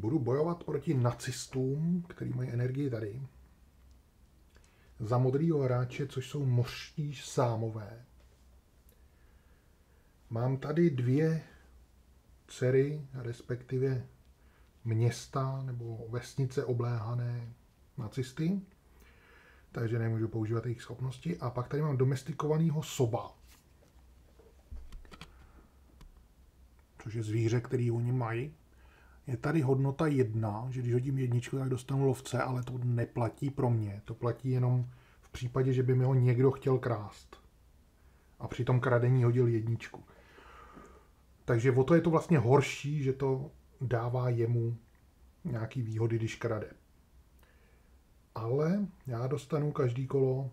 Budu bojovat proti nacistům, který mají energii tady. Za modrýho hráče, což jsou mořští sámové. Mám tady dvě dcery, respektive města nebo vesnice obléhané nacisty, takže nemůžu používat jejich schopnosti. A pak tady mám domestikovaného soba, což je zvíře, který oni mají. Je tady hodnota 1, že když hodím jedničku, tak dostanu lovce, ale to neplatí pro mě. To platí jenom v případě, že by mi ho někdo chtěl krást. A při tom kradení hodil jedničku. Takže o to je to vlastně horší, že to dává jemu nějaký výhody, když krade. Ale já dostanu každý kolo,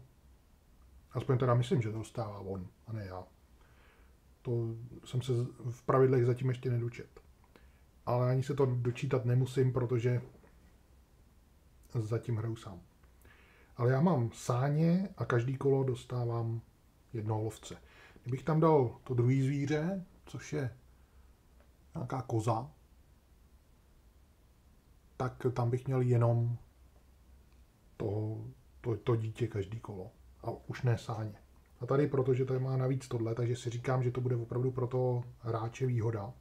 aspoň teda myslím, že to dostává on, a ne já. To jsem se v pravidlech zatím ještě nedočet. Ale ani se to dočítat nemusím, protože zatím hraju sám. Ale já mám sáně a každý kolo dostávám jednoho lovce. Kdybych tam dal to druhý zvíře, což je nějaká koza, tak tam bych měl jenom to dítě každý kolo a už ne sáně. A tady, protože to má navíc tohle, takže si říkám, že to bude opravdu pro toho hráče výhoda,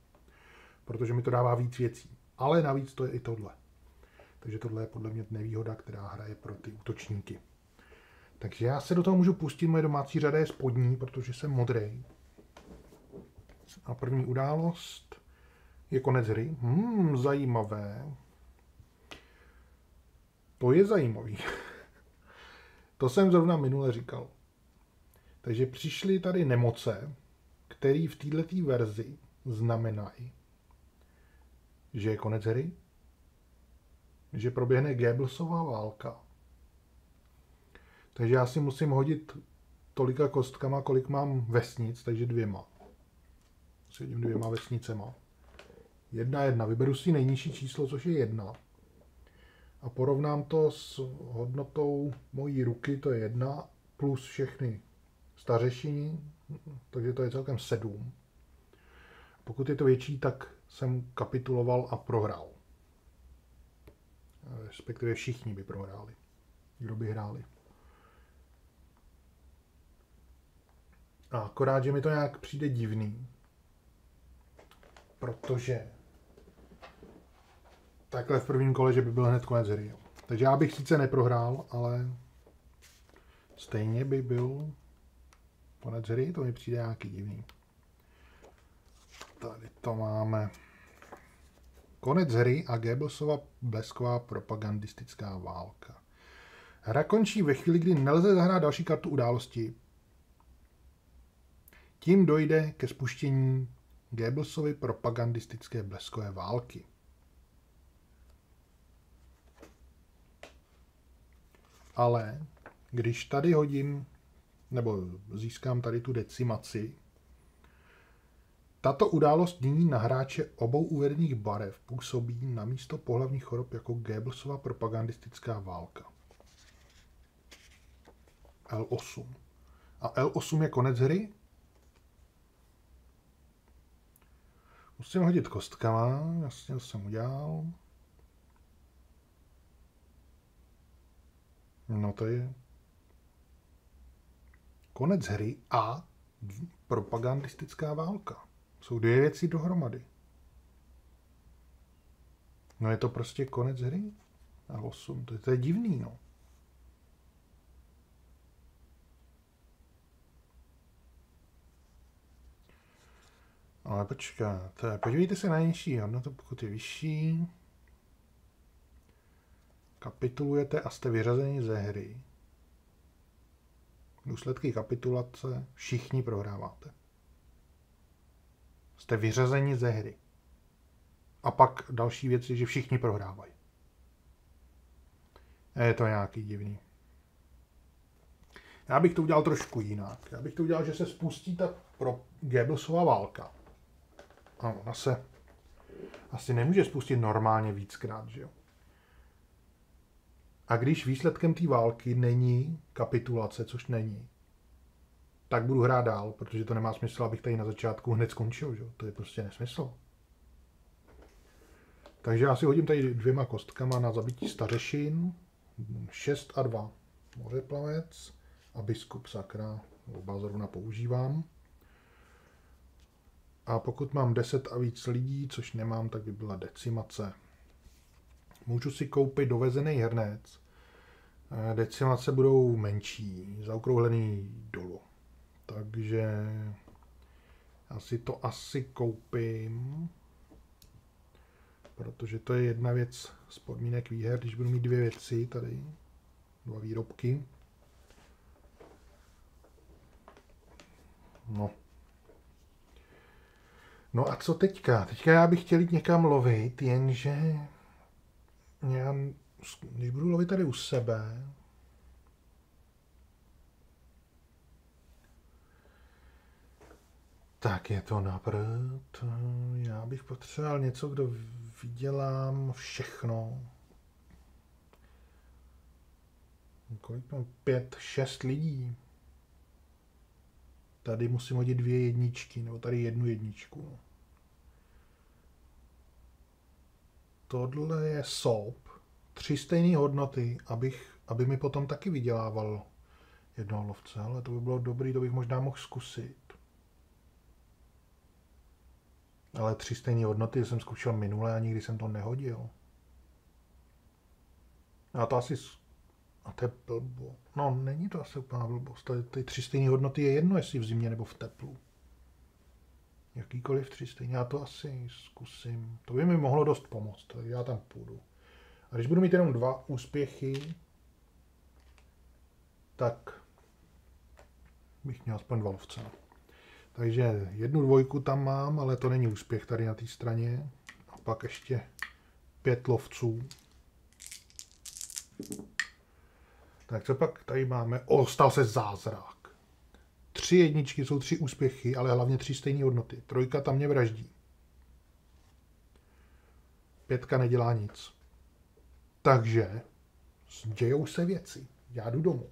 protože mi to dává víc věcí. Ale navíc to je i tohle. Takže tohle je podle mě nevýhoda, která hraje pro ty útočníky. Takže já se do toho můžu pustit, moje domácí řada je spodní, protože jsem modrý. A první událost je konec hry. Zajímavé. To je zajímavý. To jsem zrovna minule říkal. Takže přišly tady nemoce, které v této verzi znamenají, že je konec hry, že proběhne Goebbelsova válka. Takže já si musím hodit tolika kostkama, kolik mám vesnic, takže dvěma. Si hodím dvěma vesnicema. 1, 1. Vyberu si nejnižší číslo, což je 1. A porovnám to s hodnotou mojí ruky, to je 1, plus všechny stařešiny, takže to je celkem 7. Pokud je to větší, tak jsem kapituloval a prohrál. Respektive všichni by prohráli, kdo by hráli. A akorát, že mi to nějak přijde divný, protože takhle v prvním kole, že by byl hned konec hry. Takže já bych sice neprohrál, ale stejně by byl konec hry, to mi přijde nějaký divný. Tady to máme. Konec hry a Goebbelsova blesková propagandistická válka. Hra končí ve chvíli, kdy nelze zahrát další kartu události. Tím dojde ke spuštění Goebbelsovy propagandistické bleskové války. Ale když tady hodím, nebo získám tady tu decimaci, tato událost nyní na hráče obou uvedených barev působí na místo pohlavních chorob jako Goebbelsova propagandistická válka. L8. A L8 je konec hry. Musím hodit kostkama, jasně to jsem udělal. No to je konec hry a propagandistická válka. Jsou dvě věci dohromady. No je to prostě konec hry? A 8, to je divný, no. Ale počkat, podívejte se na nižší hodnotu, pokud je vyšší. Kapitulujete a jste vyřazeni ze hry. Důsledky kapitulace všichni prohráváte. Jste vyřazeni ze hry. A pak další věc je, že všichni prohrávají. Je to nějaký divný. Já bych to udělal trošku jinak. Já bych to udělal, že se spustí ta Goebbelsova válka. A ona se asi nemůže spustit normálně víckrát, že jo? A když výsledkem té války není kapitulace, což není, tak budu hrát dál, protože to nemá smysl, abych tady na začátku hned skončil, že? To je prostě nesmysl. Takže já si hodím tady dvěma kostkama na zabití stařešin. 6 a 2. Mořeplavec a biskup, sakra. Oba zrovna používám. A pokud mám 10 a víc lidí, což nemám, tak by byla decimace. Můžu si koupit dovezený hrnec. Decimace budou menší, zaokrouhlený dolů. Takže já si to asi koupím, protože to je jedna věc z podmínek výher, když budu mít dvě věci tady, dva výrobky. No a co teďka? Teďka já bych chtěl jít někam lovit, jenže já, když budu lovit tady u sebe, tak je to na prd. Já bych potřeboval něco, kdo vydělám všechno. Kolik mám? 5, 6 lidí. Tady musím hodit 2 jedničky, nebo tady 1 jedničku. Tohle je sop. 3 stejné hodnoty, aby mi potom taky vydělával jednoho lovce. Ale to by bylo dobrý, to bych možná mohl zkusit. Ale 3 stejné hodnoty jsem zkoušel minule a nikdy jsem to nehodil. A to asi... A to je blbo. No, není to asi úplná blbost. Ty 3 stejné hodnoty je jedno, jestli v zimě nebo v teplu. Jakýkoliv 3 stejné. Já to asi zkusím. To by mi mohlo dost pomoct, takže já tam půjdu. A když budu mít jenom 2 úspěchy, tak bych měl aspoň 2 lovce. Takže 1 dvojku tam mám, ale to není úspěch tady na té straně. A pak ještě 5 lovců. Tak co pak tady máme? O, stal se zázrak. 3 jedničky jsou 3 úspěchy, ale hlavně 3 stejné hodnoty. 3 tam mě vraždí. 5 nedělá nic. Takže dějou se věci. Já jdu domů.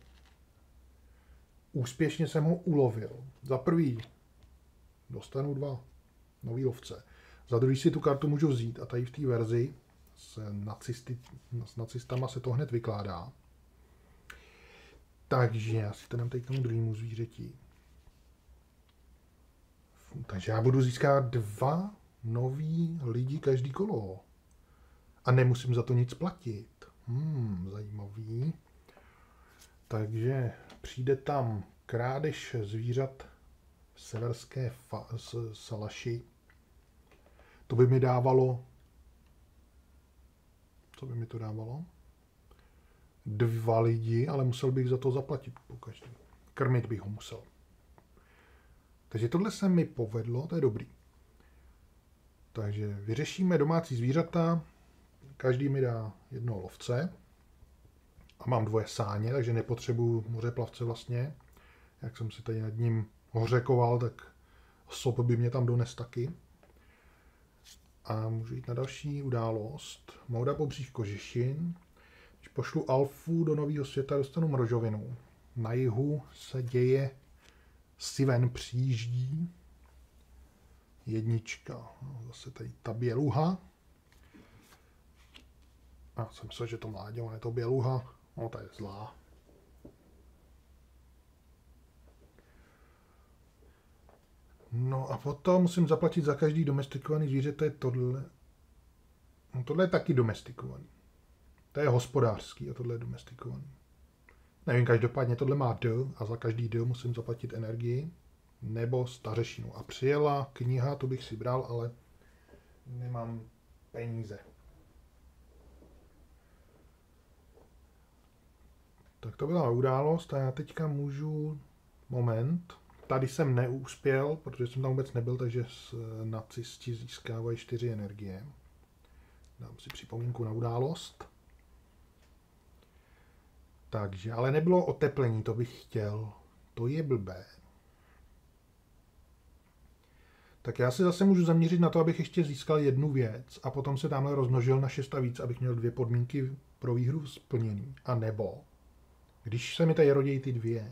Úspěšně jsem ho ulovil. Za prvý dostanu 2 nový lovce. Za druhý si tu kartu můžu vzít a tady v té verzi s nacistama se to hned vykládá. Takže já si to dám tady k tomu druhému zvířeti. Takže já budu získat 2 nový lidi každý kolo. A nemusím za to nic platit. Zajímavý. Takže přijde tam krádež zvířat severské salaši. To by mi dávalo... Co by mi to dávalo? 2 lidi, ale musel bych za to zaplatit pokaždé. Krmit bych ho musel. Takže tohle se mi povedlo, to je dobrý. Takže vyřešíme domácí zvířata. Každý mi dá 1 lovce. A mám 2 sáně, takže nepotřebuju mořeplavce vlastně. Jak jsem si tady nad ním hořekoval, tak sop by mě tam dones taky. A můžu jít na další událost. Mouda pobřích kožešin. Když pošlu alfu do nového světa, dostanu mrožovinu. Na jihu se děje Siven přijíždí. 1. Zase tady ta běluha. Já jsem myslel, že to mládě, ale je to běluha. No, ta je zlá. No a potom musím zaplatit za každý domestikovaný zvíře, to je tohle. No, tohle je taky domestikovaný. To je hospodářský a tohle je domestikovaný. Nevím, každopádně tohle má D a za každý D musím zaplatit energii nebo stařešinu. A přijela kniha, to bych si bral, ale nemám peníze. Tak to byla událost a já teďka můžu... Moment. Tady jsem neúspěl, protože jsem tam vůbec nebyl, takže nacisti získávají 4 energie. Dám si připomínku na událost. Takže, ale nebylo oteplení, to bych chtěl. To je blbé. Tak já se zase můžu zaměřit na to, abych ještě získal 1 věc a potom se tamhle rozmnožil na 6 a víc, abych měl 2 podmínky pro výhru splněný. A nebo... Když se mi tady rodí ty 2,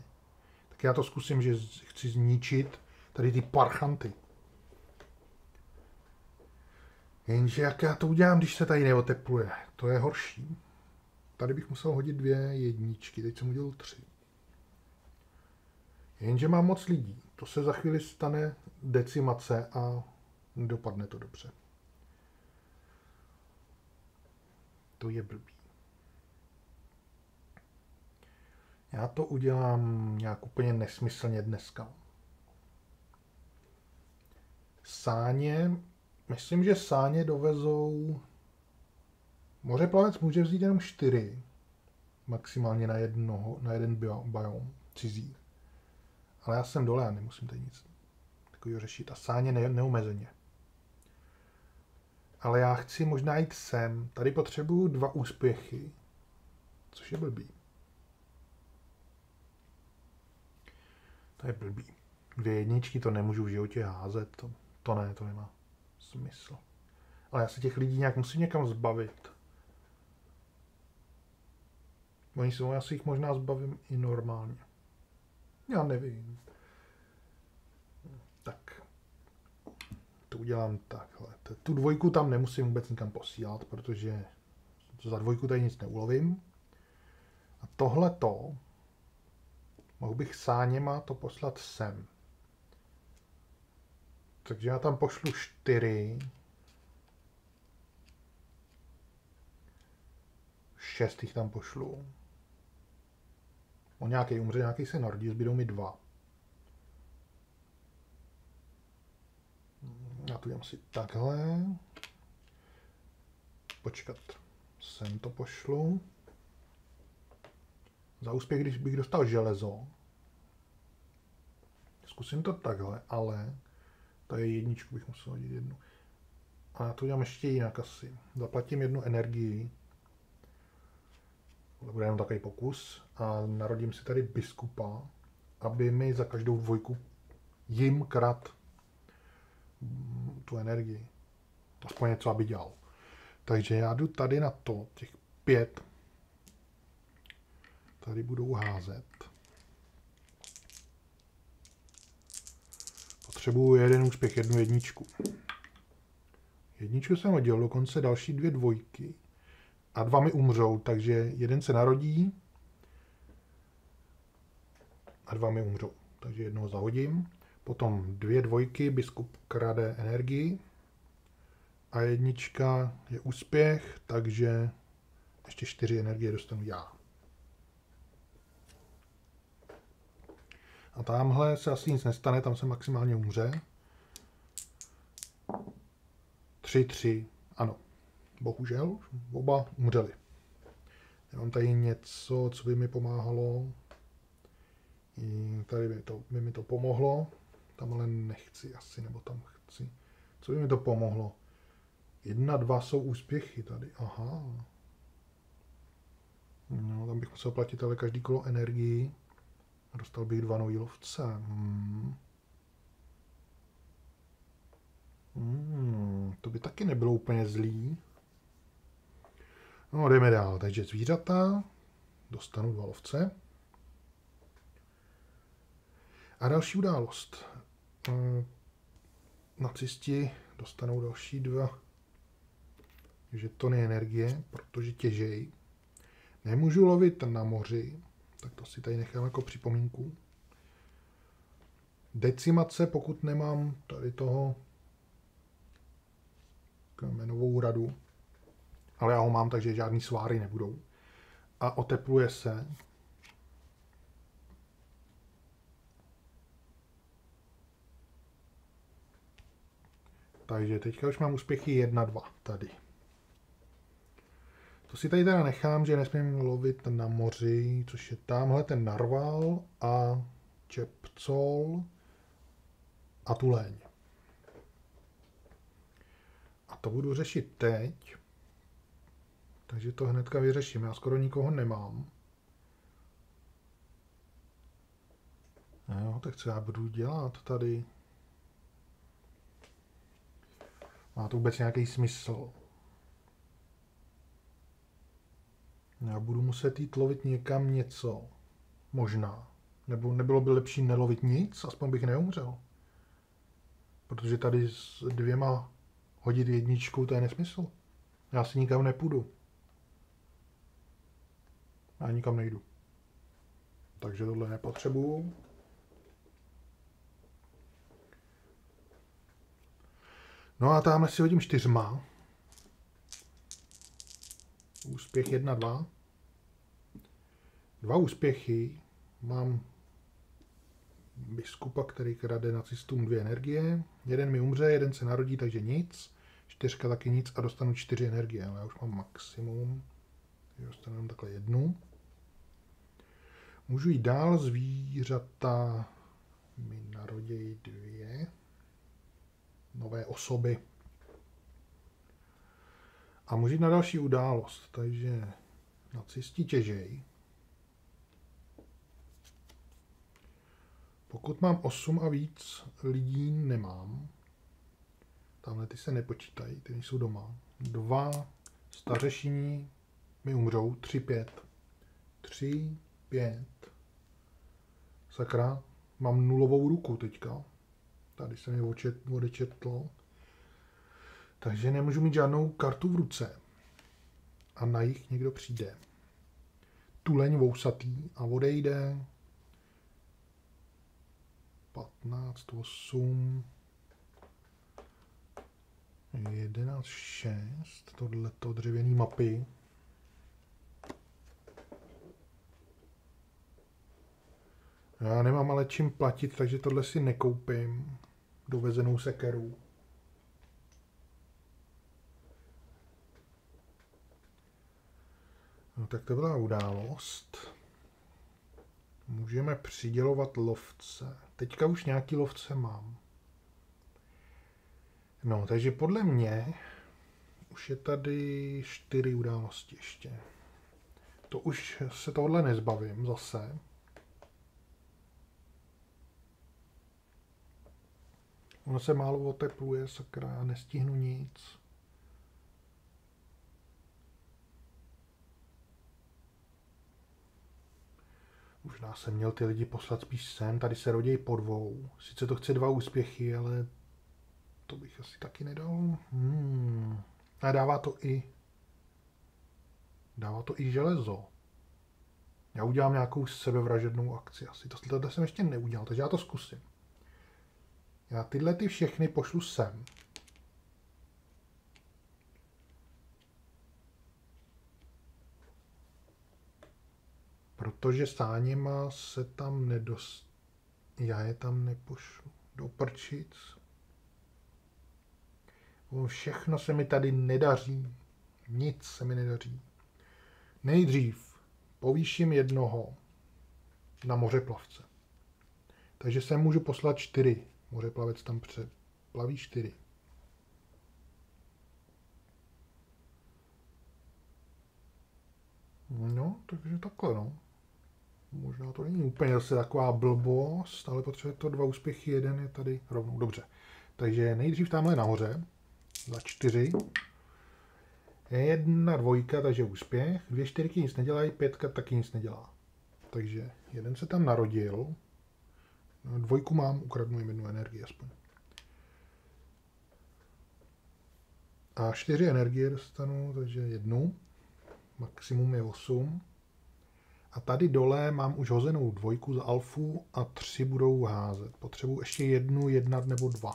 tak já to zkusím, že chci zničit tady ty parchanty. Jenže jak já to udělám, když se tady neotepluje? To je horší. Tady bych musel hodit 2 jedničky, teď jsem udělal 3. Jenže mám moc lidí. To se za chvíli stane decimace a dopadne to dobře. To je blbý. Já to udělám nějak úplně nesmyslně dneska. Sáně, myslím, že sáně dovezou... Mořeplavec může vzít jenom 4, maximálně na jeden biom cizí. Ale já jsem dole a nemusím tady nic takového řešit. A sáně neomezeně. Ale já chci možná jít sem. Tady potřebuju 2 úspěchy, což je blbý. To je blbý. 2 jedničky to nemůžu v životě házet. To ne, to nemá smysl. Ale já se těch lidí nějak musím někam zbavit. Oni jsou, já si jich možná zbavím i normálně. Já nevím. Tak. To udělám takhle. Tu 2 tam nemusím vůbec nikam posílat, protože za 2 tady nic neulovím. A tohleto mohl bych sáněma to poslat sem. Takže já tam pošlu 4. 6 jich tam pošlu. On nějaký umře, nějaký se narodí, zbydou mi 2. Já to dělám si takhle. Počkat, sem to pošlu. Za úspěch, když bych dostal železo. Zkusím to takhle, ale tady 1 bych musel hodit 1. A já to dělám ještě jinak asi. Zaplatím 1 energii. Bude jenom takový pokus a narodím si tady biskupa, aby mi za každou 2 jim krat tu energii. Aspoň něco, aby dělal. Takže já jdu tady na to, těch 5. Tady budu házet. Potřebuju 1 úspěch, 1 jedničku. 1 jsem hodil, dokonce další 2 dvojky. A 2 mi umřou, takže 1 se narodí a 2 mi umřou. Takže 1 zahodím. Potom 2 dvojky, biskup krade energii a 1 je úspěch, takže ještě 4 energie dostanu já. A tamhle se asi nic nestane, tam se maximálně umře. 3, 3, ano. Bohužel, oba umřeli. Já mám tady něco, co by mi pomáhalo. Tady by mi to pomohlo. Tam ale nechci asi, nebo tam chci. Co by mi to pomohlo? 1, 2 jsou úspěchy tady. Aha. No, tam bych musel platit ale každý kolo energii. A dostal bych 2 nový lovce. To by taky nebylo úplně zlý. No, jdeme dál. Takže zvířata. Dostanu 2 lovce. A další událost. Nacisti dostanou další 2 žetony energie, protože těžejí. Nemůžu lovit na moři, tak to si tady nechám jako připomínku. Decimace, pokud nemám tady toho kmenovou radu. Ale já ho mám, takže žádný sváry nebudou. A otepluje se. Takže teďka už mám úspěchy 1, 2 tady. To si tady teda nechám, že nesmím lovit na moři, což je tamhle ten narval a čepcol a tuleň. A to budu řešit teď. Takže to hnedka vyřeším. Já skoro nikoho nemám. Jo, tak co já budu dělat tady? Má to vůbec nějaký smysl? Já budu muset jít lovit někam něco. Možná. Nebo nebylo by lepší nelovit nic? Aspoň bych neumřel. Protože tady s 2 hodit jedničku, to je nesmysl. Já si nikam nepůjdu. Já nikam nejdu. Takže tohle nepotřebuju. No a tamhle si hodím 4. Úspěch 1, 2. 2 úspěchy. Mám biskupa, který krade nacistům 2 energie. 1 mi umře, 1 se narodí, takže nic. 4 taky nic a dostanu 4 energie, ale já už mám maximum. Dostanu takhle 1. Můžu jít dál, zvířata mi narodí 2. Nové osoby. A můžu jít na další událost, takže nacisti těžej. Pokud mám 8 a víc lidí, nemám. Tamhle ty se nepočítají, ty nejsou doma. 2 stařešní mi umřou, 3, 5. 3, 5. Sakra, mám nulovou ruku teďka. Tady se mi odečetlo. Takže nemůžu mít žádnou kartu v ruce. A na jich někdo přijde. Tuleň vousatý a odejde. 15, 8, 11, 6, tohleto dřevěný mapy. Já nemám ale čím platit, takže tohle si nekoupím. Dovezenou sekeru. No tak to byla událost. Můžeme přidělovat lovce. Teďka už nějaký lovce mám. No, takže podle mě už je tady 4 události ještě. To už se tohle nezbavím zase. Ono se málo otepluje, sakra, já nestihnu nic. Možná jsem měl ty lidi poslat spíš sem, tady se rodí po 2. Sice to chce 2 úspěchy, ale to bych asi taky nedal. A dává to i železo. Já udělám nějakou sebevražednou akci asi. Tohle jsem ještě neudělal, takže já to zkusím. Já tyhle ty všechny pošlu sem. Protože sáněma se tam nedost... Já je tam nepošlu. Do prčic. Všechno se mi tady nedaří. Nic se mi nedaří. Nejdřív povýším jednoho na mořeplavce. Takže sem můžu poslat 4. Mořeplavec tam přeplaví 4. No, takže takhle, no. Možná to není úplně zase taková blbost, ale potřebuje to 2 úspěchy, 1 je tady rovnou. Dobře. Takže nejdřív tamhle nahoře, za 4. 1, 2, takže úspěch. 2 čtyřky nic nedělají, 5 taky nic nedělá. Takže 1 se tam narodil. 2 mám, ukradnu jim 1 energii aspoň. A 4 energie dostanu, takže 1. Maximum je 8. A tady dole mám už hozenou 2 za alfu a 3 budou házet. Potřebuji ještě 1, 1 nebo 2.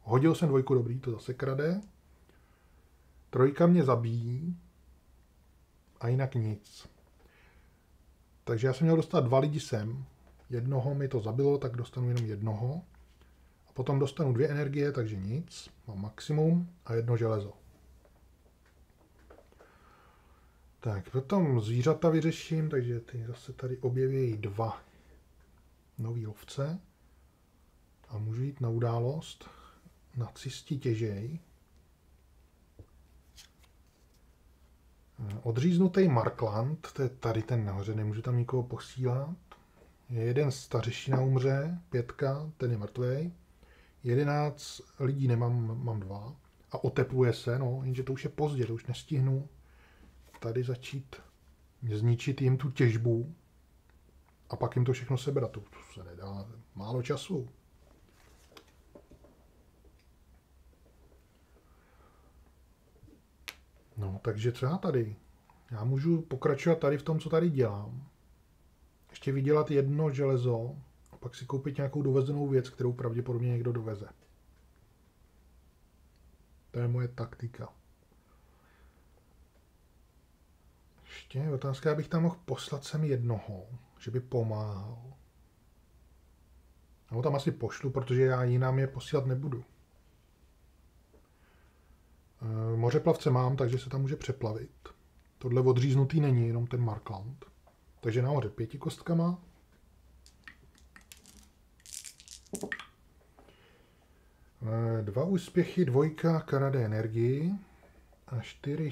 Hodil jsem 2, dobrý, to zase krade. 3 mě zabíjí a jinak nic. Takže já jsem měl dostat 2 lidi sem. 1 mi to zabilo, tak dostanu jenom jednoho. A potom dostanu 2 energie, takže nic. Mám maximum a 1 železo. Tak, potom zvířata vyřeším, takže ty zase tady objeví 2 nový lovce. A můžu jít na událost. Nacisti těžej. Odříznutý Markland, to je tady ten nahoře, nemůžu tam nikoho posílat. 1 stařešina umře, 5, ten je mrtvej. 11 lidí nemám, mám 2. A otepluje se, no, jenže to už je pozdě, to už nestihnu. Tady začít zničit jim tu těžbu a pak jim to všechno sebrat. To se nedá, málo času. No, takže co já tady? Já můžu pokračovat tady v tom, co tady dělám. Ještě vydělat jedno železo a pak si koupit nějakou dovezenou věc, kterou pravděpodobně někdo doveze. To je moje taktika. Ještě je otázka, abych tam mohl poslat sem jednoho, že by pomáhal. Nebo tam asi pošlu, protože já jinam je posílat nebudu. Mořeplavce mám, takže se tam může přeplavit. Tohle odříznutý není, jenom ten Markland. Takže nahoře 5 kostkama. Dva úspěchy, 2 krade energii. A 4,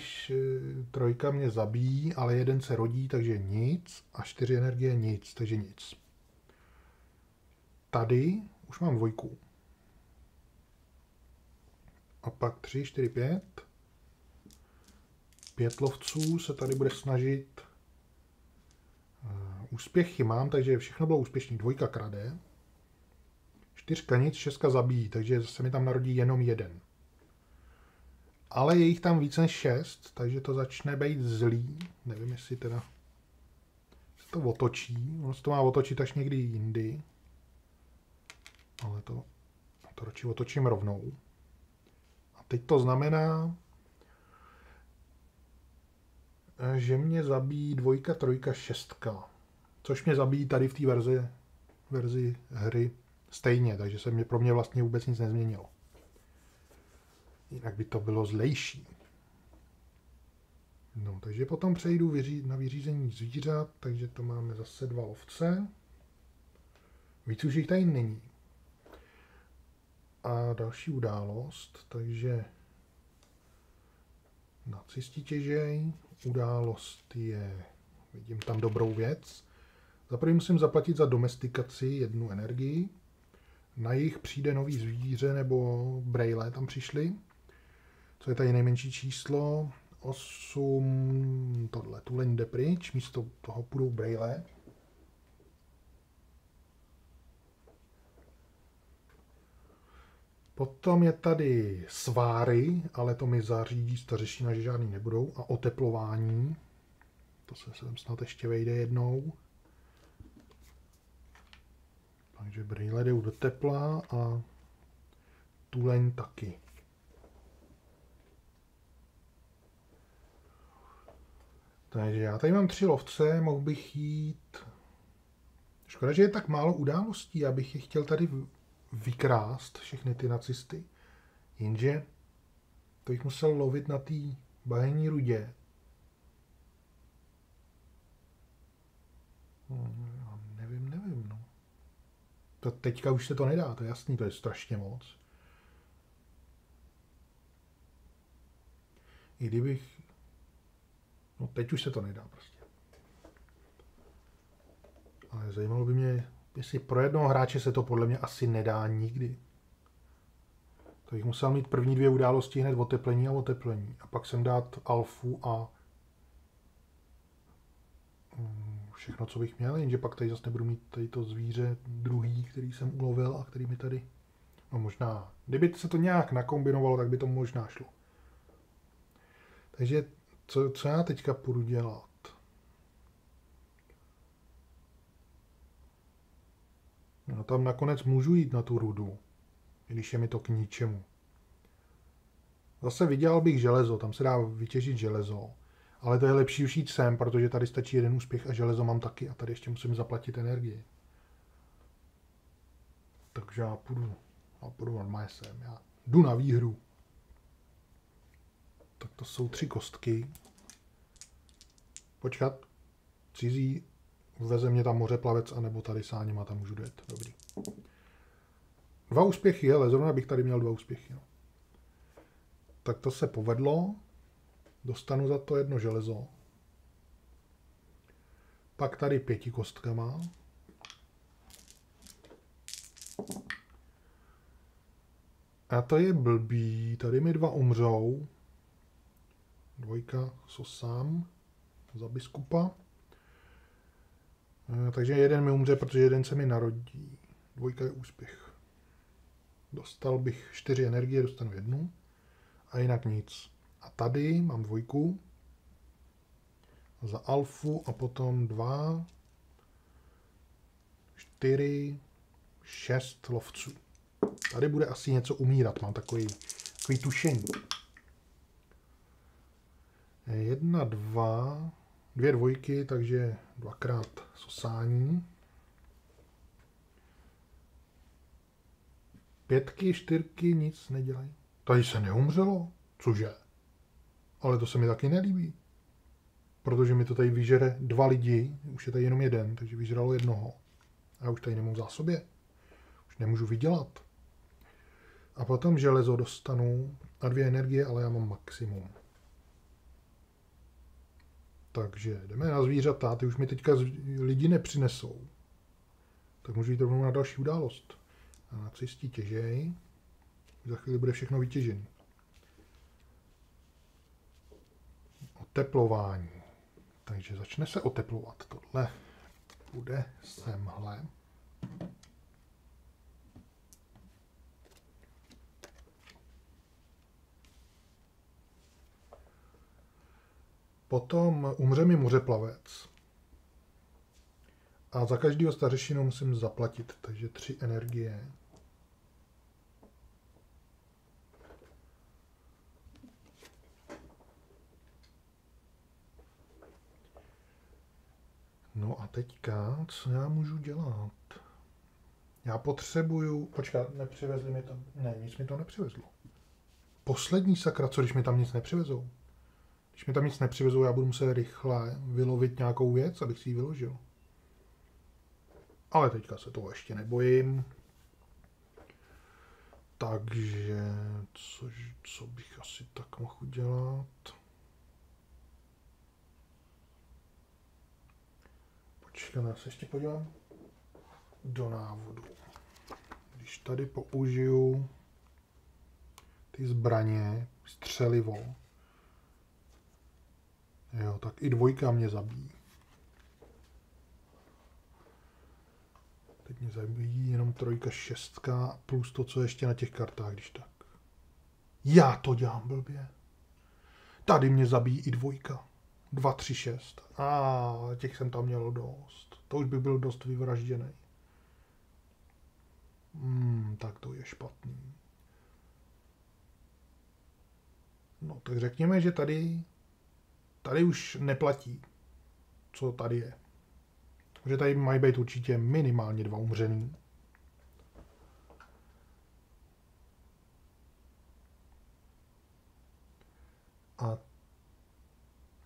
3 mě zabíjí, ale 1 se rodí, takže nic. A 4 energie nic, takže nic. Tady už mám 2. A pak 3, 4, 5. 5 lovců se tady bude snažit. Úspěchy mám, takže všechno bylo úspěšný. 2 krade. 4 nic, 6 zabíjí, takže se mi tam narodí jenom 1. Ale je jich tam více než 6, takže to začne být zlý. Nevím, jestli teda se to otočí. Ono se to má otočit až někdy jindy. Ale to radši otočím rovnou. A teď to znamená, že mě zabíjí 2, 3, 6. Což mě zabíjí tady v té verzi hry stejně, takže se pro mě vlastně vůbec nic nezměnilo. Jinak by to bylo zlejší. No, takže potom přejdu na vyřízení zvířat, takže to máme zase 2 lovce. Víc už jich tady není. A další událost, takže nacisti těžej. Událost je, vidím tam dobrou věc. Za první musím zaplatit za domestikaci 1 energii. Na jich přijde nový zvíře nebo brejle tam přišli. Co je tady nejmenší číslo? 8, tohle, tuleň jde pryč, místo toho půjdou brejle. Potom je tady sváry, ale to mi zařídí stařešina, že žádný nebudou. A oteplování, to se sem snad ještě vejde jednou. Takže brýle jdou do tepla a tuleň taky. Takže já tady mám 3 lovce, mohl bych jít... Škoda, že je tak málo událostí, abych je chtěl tady vykrást, všechny ty nacisty. Jenže to jich musel lovit na té bahenní rudě. Nevím, no. To teďka už se to nedá, to je jasný, to je strašně moc. I kdybych... No teď už se to nedá prostě. Ale zajímalo by mě, jestli pro jednoho hráče se to podle mě asi nedá nikdy. To bych musel mít první 2 události hned oteplení. A pak sem dát alfu a všechno, co bych měl, jenže pak tady zase nebudu mít tady to zvíře druhý, který jsem ulovil a který mi tady... No možná, kdyby se to nějak nakombinovalo, tak by to možná šlo. Takže co já teďka půjdu dělat? No tam nakonec můžu jít na tu rudu, když je mi to k ničemu. Zase vydělal bych železo, tam se dá vytěžit železo. Ale to je lepší už jít sem, protože tady stačí 1 úspěch a železo mám taky. A tady ještě musím zaplatit energii. Takže já půjdu normálně sem. Já jdu na výhru. Tak to jsou 3 kostky. Počkat. Cizí. Veze mě tam mořeplavec, anebo tady sáním a tam můžu dojet. Dobrý. 2 úspěchy, ale zrovna bych tady měl 2 úspěchy. No. Tak to se povedlo. Dostanu za to 1 železo. Pak tady 5 kostkama. A to je blbý. Tady mi 2 umřou. 2 sosám za biskupa. Takže 1 mi umře, protože 1 se mi narodí. 2 je úspěch. Dostal bych 4 energie, dostanu 1. A jinak nic. A tady mám dvojku za alfu a potom 2, 4, 6 lovců. Tady bude asi něco umírat, mám takový tušení. 1, 2, 2 dvojky, takže dvakrát sosání. 5, 4 nic nedělají. Tady se neumřelo, cože? Ale to se mi taky nelíbí. Protože mi to tady vyžere 2 lidi, už je tady jenom jeden, takže vyžralo jednoho. A já už tady nemám v zásobě. Už nemůžu vydělat. A potom železo dostanu a 2 energie, ale já mám maximum. Takže jdeme na zvířata, ty už mi teďka lidi nepřinesou. Tak můžu jít rovnou na další událost. A nacisti těžej. Za chvíli bude všechno vytěžené. Oteplování. Takže začne se oteplovat. Tohle bude semhle. Potom umře mi mořeplavec. A za každého stařešinu musím zaplatit, takže 3 energie. No a teďka, co já můžu dělat? Já potřebuju... Počkat, nepřivezli mi to... Ne, nic mi to nepřivezlo. Poslední sakra, co když mi tam nic nepřivezou? Když mi tam nic nepřivezou, já budu muset rychle vylovit nějakou věc, abych si ji vyložil. Ale teďka se toho ještě nebojím. Takže... Co bych asi tak mohl udělat? Počkat, já se ještě podívám do návodu. Když tady použiju ty zbraně, střelivo, jo, tak i dvojka mě zabíjí. Teď mě zabijí jenom 3, 6 plus to, co ještě na těch kartách, když tak. Já to dělám blbě. Tady mě zabijí i 2, 3, 6. A těch jsem tam měl dost. To už by byl dost vyvražděný. Tak to je špatný. No, tak řekněme, že tady už neplatí, co tady je. Protože tady mají být určitě minimálně 2 umřený.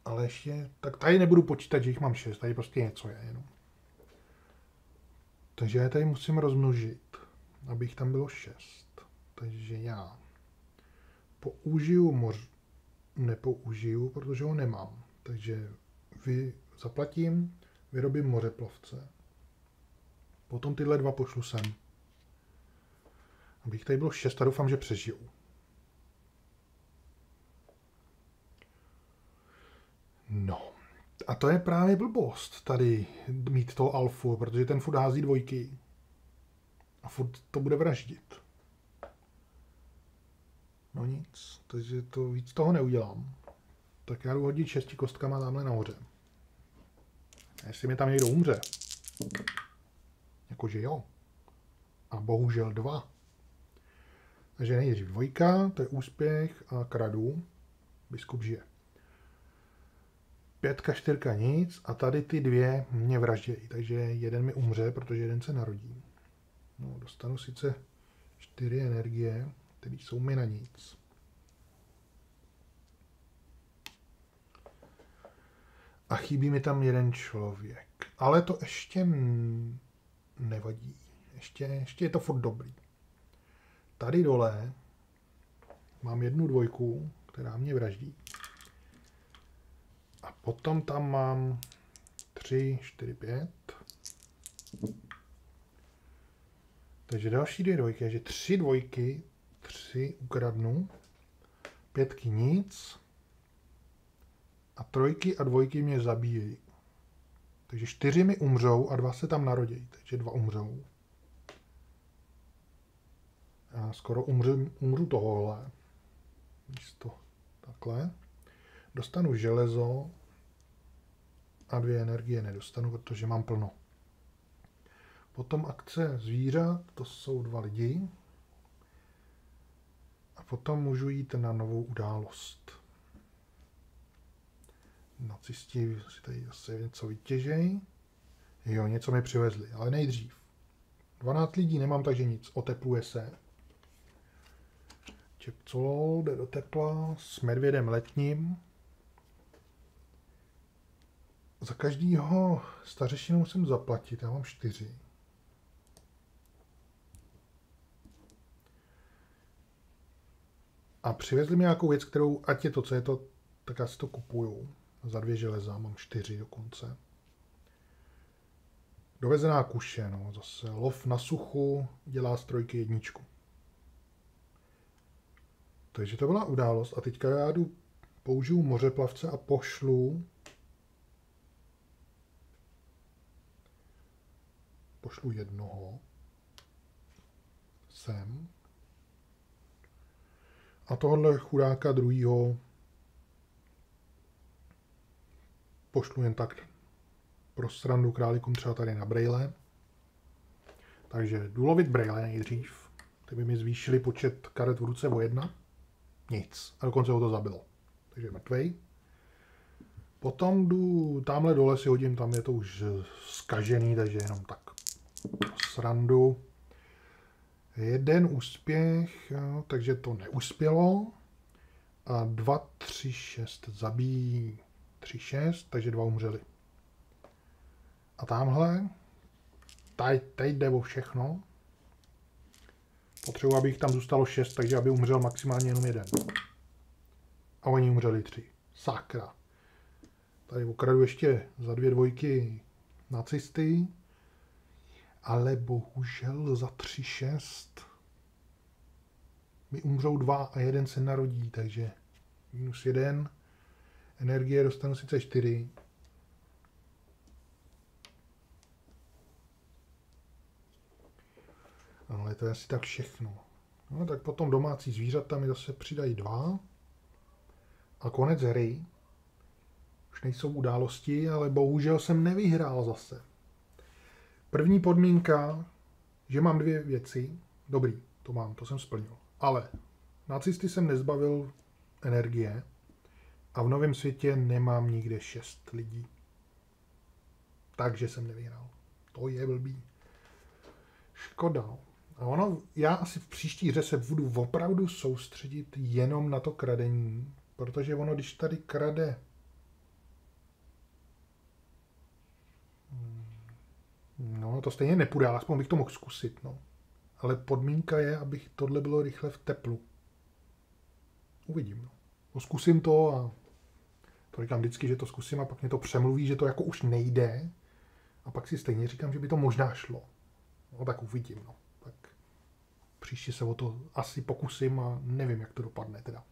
Ale ještě... Tak tady nebudu počítat, že jich mám 6. Tady prostě něco je jenom. Takže já tady musím rozmnožit, abych tam bylo 6. Takže já použiju nepoužiju, protože ho nemám. Takže zaplatím... Vyrobím mořeplavce. Potom tyhle 2 pošlu sem. Abych tady bylo 6 a doufám, že přežiju. No. A to je právě blbost tady mít toho alfu, protože ten furt hází dvojky. A furt to bude vraždit. No nic. Takže to víc toho neudělám. Tak já jdu hodit 6 kostkama tamhle nahoře. Jestli mi tam někdo umře. Jakože jo. A bohužel 2. Takže nejdřív 2, to je úspěch a kradu. Biskup žije. 5, 4 nic a tady ty 2 mě vraždějí. Takže jeden mi umře, protože jeden se narodí. No, dostanu sice 4 energie, které jsou mi na nic. A chybí mi tam jeden člověk. Ale to ještě nevadí. Ještě je to furt dobrý. Tady dole mám 1 dvojku, která mě vraždí. A potom tam mám 3, 4, 5. Takže další 2 dvojky. Takže 3 dvojky, 3 ukradnu. 5 nic. A 3 a 2 mě zabíjejí. Takže 4 mi umřou a 2 se tam narodí. Takže 2 umřou. A skoro umřu tohohle. Místo takhle. Dostanu železo a 2 energie nedostanu, protože mám plno. Potom akce zvířat, to jsou 2 lidi. A potom můžu jít na novou událost. Nacisti si tady zase něco vytěžejí. Jo, něco mi přivezli, ale nejdřív. 12 lidí nemám, takže nic, otepluje se. Čepcol jde do tepla s medvědem letním. Za každýho stařešinu musím zaplatit, já mám 4. A přivezli mi nějakou věc, kterou, ať je to, co je to, tak já si to kupuju. Za 2 železa, mám 4 dokonce. Dovezená kuše, no, zase lov na suchu, dělá z trojky 1. Takže to byla událost a teďka já jdu, použiju mořeplavce a pošlu jednoho sem a tohle chudáka druhýho pošlu jen tak pro srandu králíkům třeba tady na brejle. Takže jdu lovit brejle nejdřív, ty by mi zvýšili počet karet v ruce o 1. Nic. A dokonce ho to zabilo. Takže je mrtvej. Potom jdu tamhle dole si hodím, tam je to už zkažený, takže jenom tak srandu. Jeden úspěch, jo, takže to neuspělo. A 2, 3, 6 zabíjí 3, 6, takže 2 umřeli. A tamhle, tady jde o všechno. Potřebuji, aby jich tam zůstalo 6, takže aby umřel maximálně jenom 1. A oni umřeli 3. Sakra. Tady ukradu ještě za 2 dvojky nacisty. Ale bohužel za 3, 6 mi umřou 2 a 1 se narodí, takže -1. Energie dostanu sice 4. Ale to je asi tak všechno. No, tak potom domácí zvířata mi zase přidají 2. A konec hry. Už nejsou události, ale bohužel jsem nevyhrál zase. První podmínka, že mám 2 věci. Dobrý, to mám, to jsem splnil. Ale nacisty jsem nezbavil energie a v novém světě nemám nikde 6 lidí. Takže jsem nevyhrál. To je blbý. Škoda. A ono, já asi v příští hře se budu opravdu soustředit jenom na to kradení, protože ono, když tady krade no, to stejně nepůjde, aspoň bych to mohl zkusit, no. Ale podmínka je, aby tohle bylo rychle v teplu. Uvidím, no. No zkusím to a to říkám vždycky, že to zkusím a pak mě to přemluví, že to jako už nejde a pak si stejně říkám, že by to možná šlo. No tak uvidím, no. Tak příště se o to asi pokusím a nevím, jak to dopadne teda.